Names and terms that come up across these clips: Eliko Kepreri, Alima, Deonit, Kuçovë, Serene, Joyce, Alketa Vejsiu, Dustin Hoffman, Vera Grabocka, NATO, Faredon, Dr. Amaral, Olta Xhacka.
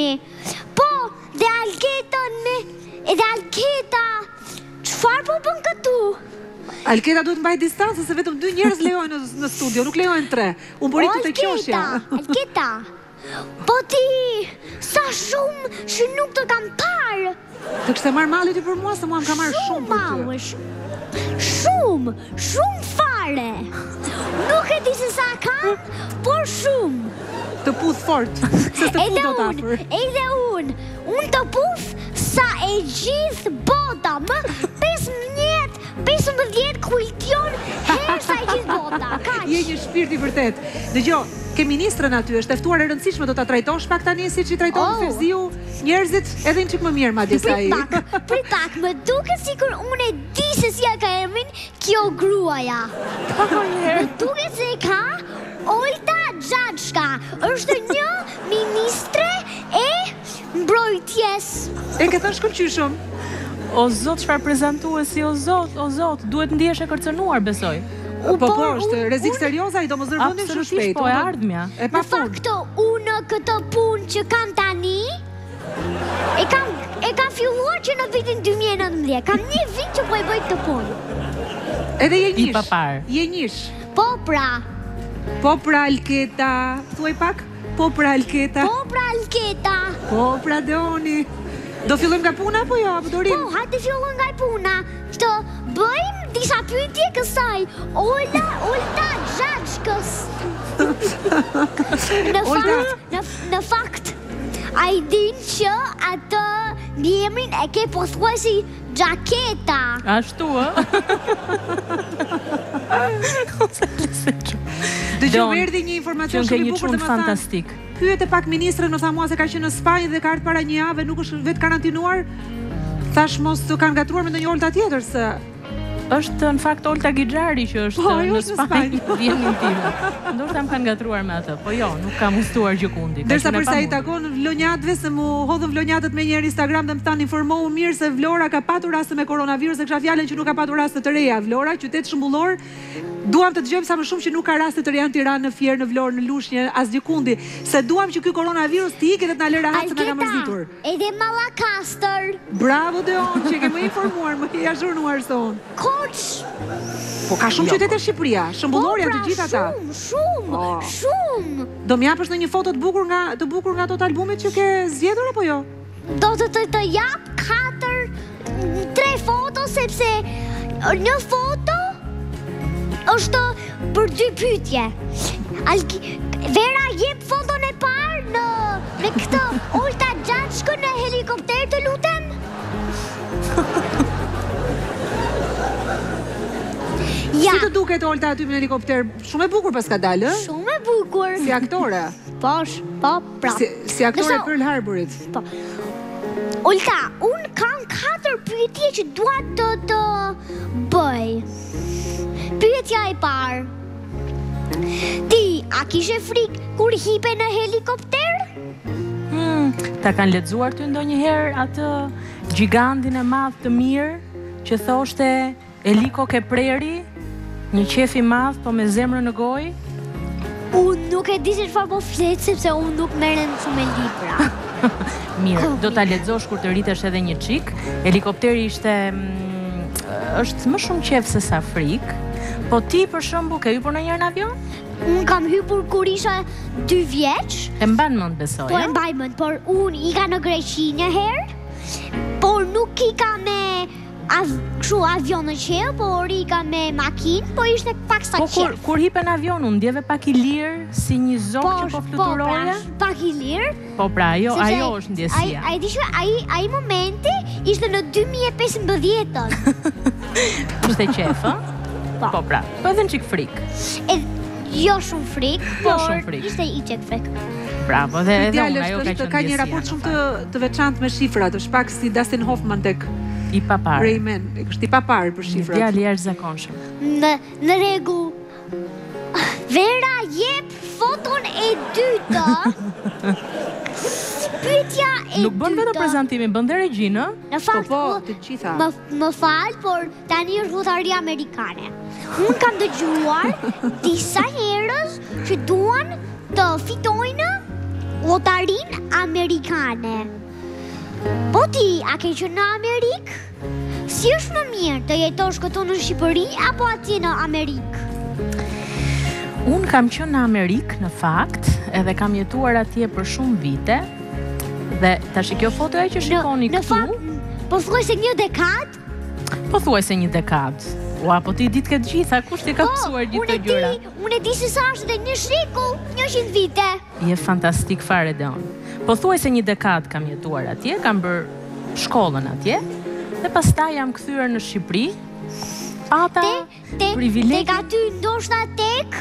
me. Po, dhe Alketën me, edhe Alketa, qëfar po bën këtu? Alketa duhet mbaj distancë, se vetëm dy njerëz lejojnë në studio, nuk lejojnë tre. Unë bëritu të kjoshja. Alketa, po ti, sa shumë që nuk të kam parë. Të kështë e marrë mali ti për mua, se mua më ka marrë shumë për ty. Shumë, shumë fare. Nuk e di se sa kam, por shumë. Të puth fort, se të puth do të afër. Edhe unë të puth sa e gjithë bota më 15 kujtion herë sa e gjithë bota. Je një shpirti vërtet. Dëgjo, ke ministrën aty, është eftuar e rëndësishme, do ta trajtosh pak tani si që trajton Fevziu, njerëzit edhe një çik më mirë madje sa ai. Prit pak, më duket sikur unë e di se si ja ka emrin kjo gruaja. Më duket se ka Olta Xhacka, është një ministre e mbrojtjes. E ke thënë shkëlqyshëm. O zot, çfarë prezantuesi, o zot, duhet ndihesh e kërcënuar, besoj. Po, është rrezik serioz, ai do mos zërvendin shumë shpejt. Po, e ardhmja. Në fakt, unë këtë punë që kam tani, e kam filluar që në vitin 2019. Kam një vit që po e bëj këtë punë. Edhe je njish. I papar. Je njish. Po pra, Alketa. Thuaj pak, po pra Alketa. Po pra Doni. Do fillojmë nga puna, apo jo? Po, hajde fillojmë nga puna. Të bëjmë disa pyetje kësaj Olta Xhachkës. Në fakt, a i din që atë njëmin e ke përthuaj si Xhaketa. Ashtu, Dëgjo, më erdhi një informacion shumë i bukur dhe më fantastik. Pyet e pak ministrën, më tha mua se ka qenë në Spanjë dhe ka ardhur para një javë, nuk është vetë karantinuar. Thash mos të kanë gatruar me ndonjë Olta tjetër se është në fakt Olta Xhixhari që është në Spanjë, vjen time. Ndoshta më kanë gatruar me atë, po jo, nuk kam ustuar gjëkundi. Derisa përsa i takon vlonjatëve se mu hodhën vlonjatët me njëherë Instagram dhe më thanë informohu mirë se Vlora ka patur raste me koronavirus dhe kisha fjalën që nuk ka patur raste të reja. Vlora, qytet shëmbullor. Duam të dëgjojmë sa më shumë që nuk ka raste të reja në Tiranë, në Fierë, në Vlorë, në Lushnjë, as gjikundi, se duam që ky koronavirus të ikë dhe të na lë rahat se na ka mërzitur. Alketa, edhe Mallakastër. Bravo Deon, që ke më informuar, më i azhurnuar se unë. Koç. Po ka shumë qytete Shqipëria, shëmbullor janë të gjitha ata. Shumë. Do më japësh ndonjë foto të bukur nga ato albumet që ke zgjedhur apo jo? Do të jap 3 foto sepse një foto është për 2 pytje. Vera, jep foton e parë me këtë Olta Xhachkë në helikopter të lutem? Si të duket Olta aty në helikopter? Shumë e bukur pas ka dalë? Shumë e bukur. Si aktore? Po, pra. Si aktore Pearl Harborit? Po. Olta, unë kam 4 pytje që duat të bëj. Pyetja e parë. Ti, a kishe frikë kur hipe në helikopter? Ta kanë lexuar ty ndonjëherë atë gigantin e madh të mirë që thoshte Eliko Kepreri, një qef i madh po me zemrën në gojë? Unë nuk e di se çfarë po flet sepse unë nuk merrem shumë me libra. Mirë, do ta lexosh kur të rritesh edhe një çik. Helikopteri është më shumë qef se sa frikë. Po ti për shembull ke hyrë ndonjëherë në avion? Unë kam hyrë kur isha 2 vjeç. E mban mend besoj. Po e mbaj mend, por unë ika në Greqi një herë, por nuk ika me avion në qell, por ika me makinë, po ishte pak sa qell. Po kur hipe në avion, unë ndjeve pak i lirë, si një zog që po fluturoja. Po, pak i lirë. Po pra, ajo është ndjesia. Ai di që ai momenti ishte në 2015-ën. Ishte qef, ha? Po pra, po edhe në qikë frikë. Jo shumë frikë, por ishte i qikë frikë. Bravo, dhe edhe unë ajo ka që ndjesia. Ka një raport shumë të veçantë me shifrat, është pak si Dustin Hoffman tek i papar. Rayman, është i papar për shifrat. Një djalë i jashtëzakonshëm. Në rregull. Vera, jep foton e dytë. Pyetja e dytë. Nuk bën vetë prezantimin, bën dhe regjinë, ë? Në fakt, të gjitha. Më fal, por tani është votari amerikane. Unë kam dëgjuar disa njerëz që duan të fitojnë otarin amerikane. Po ti, a ke qenë në Amerikë? Si është më mirë, të jetosh këtu në Shqipëri apo atje në Amerikë? Unë kam qenë në Amerikë në fakt, edhe kam jetuar atje për shumë vite. Dhe tash kjo fotoja që shikoni këtu. Në fakt, pothuajse një dekadë? Pothuajse një dekadë. Ua, po ti i ditë këtë gjitha, kush t'i ka mësuar gjithë të gjëra? Unë e di se sa është edhe një shikull, 100 vite. Je fantastik, Faredon. Pothuajse një dekadë kam jetuar atje, kam bërë shkollën atje. Dhe pastaj jam kthyer në Shqipëri. Pata privilegje. Tek aty ndoshta tek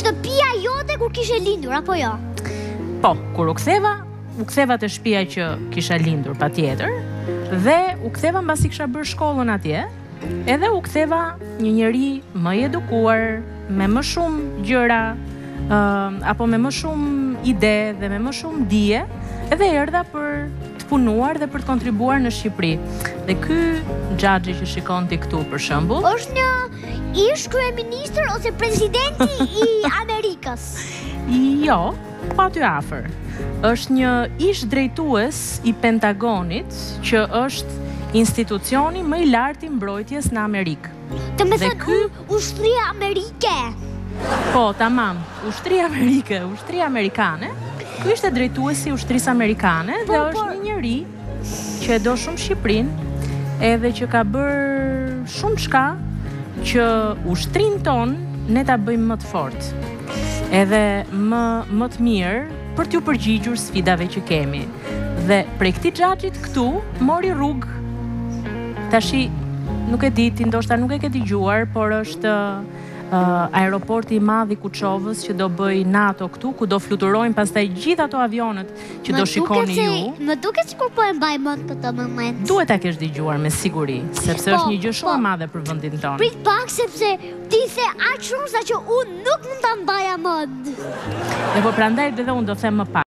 shtëpia jote kur kishe lindur apo jo? Po, kur u ktheva te shtëpia që kisha lindur patjetër dhe u ktheva mbasi kisha bërë shkollën atje, edhe u ktheva një njeri më i edukuar, me më shumë gjëra, apo me më shumë ide dhe me më shumë dije, edhe erdha për punuar dhe për të kontribuar në Shqipëri. Dhe ky xhaxhi që shikon ti këtu për shembull, është një ish kryeministër ose presidenti i Amerikës? Jo, po aty afër. Është një ish drejtues i Pentagonit, që është institucioni më i lartë i mbrojtjes në Amerikë. Të më thënë, ushtria Amerike. Po, tamam, ushtria Amerikane. Ky ishte drejtuesi i ushtrisë amerikane dhe është një njeri që e do shumë Shqipërinë, edhe që ka bërë shumë çka që ushtrinë tonë ne ta bëjmë më të fortë, edhe më të mirë për t'u përgjigjur sfidave që kemi. Dhe prej këtij xhaxhit këtu mori rrugë. Tashi nuk e di, ti ndoshta nuk e ke dëgjuar, por është aeroporti i madh i Kuçovës që do bëj NATO këtu, ku do fluturojnë pastaj gjithë ato avionet që do shikoni ju. Më duket sikur po e mbaj mend këtë moment. Duhet ta kesh dëgjuar me siguri, sepse është një gjë shumë e madhe për vendin tonë. Prit pak, sepse ti the aq shumë saqë unë nuk mund ta mbaja mend. E po prandaj edhe unë do të them më pak.